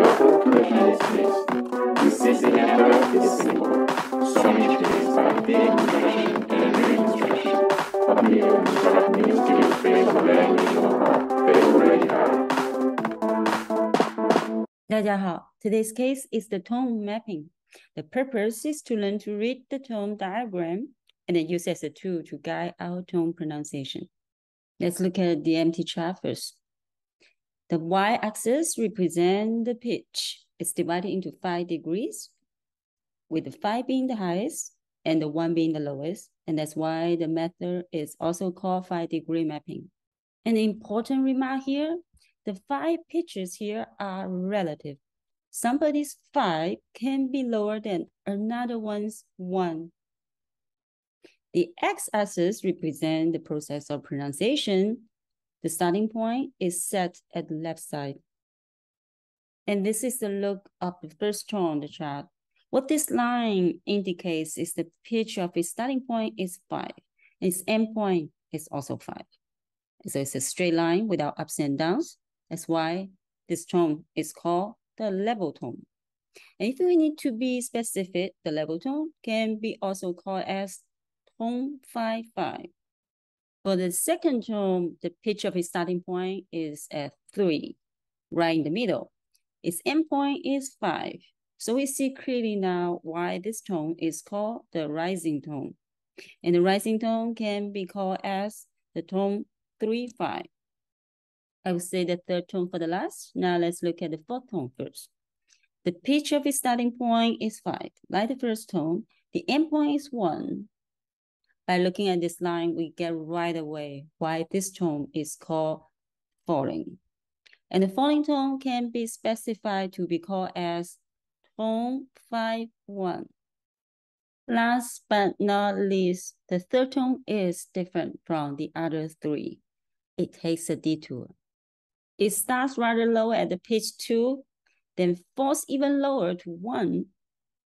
local to the United States. We seize the handle of this symbol, so many days by the immigration and administration, but we will start means to be faithful language of our they already are. 大家好, today's case is the tone mapping. The purpose is to learn to read the tone diagram and then use as a tool to guide our tone pronunciation. Let's look at the empty chart first. The y-axis represents the pitch. It's divided into 5 degrees, with the 5 being the highest and the 1 being the lowest. And that's why the method is also called 5-degree mapping. An important remark here, the 5 pitches here are relative. Somebody's 5 can be lower than another one's 1. The x-axis represents the process of pronunciation. The starting point is set at the left side. And this is the look of the first tone on the chart. What this line indicates is the pitch of its starting point is 5. Its end point is also 5. And so it's a straight line without ups and downs. That's why this tone is called the level tone. And if we need to be specific, the level tone can be also called as tone 5-5. For the second tone, the pitch of its starting point is at 3, right in the middle. Its end point is 5. So we see clearly now why this tone is called the rising tone. And the rising tone can be called as the tone 3-5. I will say the third tone for the last. Now let's look at the fourth tone first. The pitch of its starting point is 5, like the first tone. The end point is 1. By looking at this line, we get right away why this tone is called falling. And the falling tone can be specified to be called as tone 5-1. Last but not least, the third tone is different from the other 3. It takes a detour. It starts rather low at the pitch 2, then falls even lower to 1,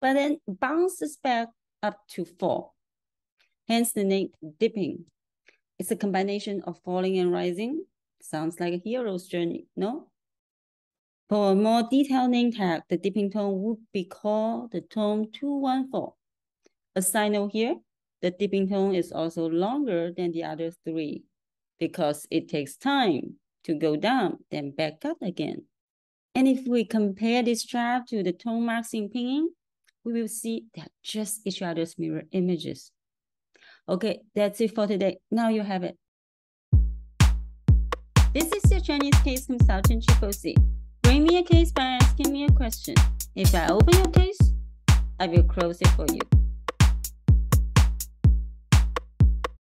but then bounces back up to 4. Hence the name dipping. It's a combination of falling and rising. Sounds like a hero's journey, no? For a more detailed name tag, the dipping tone would be called the tone 2-1-4. A side note here, the dipping tone is also longer than the other 3 because it takes time to go down, then back up again. And if we compare this chart to the tone marks in pinyin, we will see they're just each other's mirror images. Okay, that's it for today. Now you have it. This is your Chinese case consultant, TRIPLE C. Bring me a case by asking me a question. If I open your case, I will close it for you.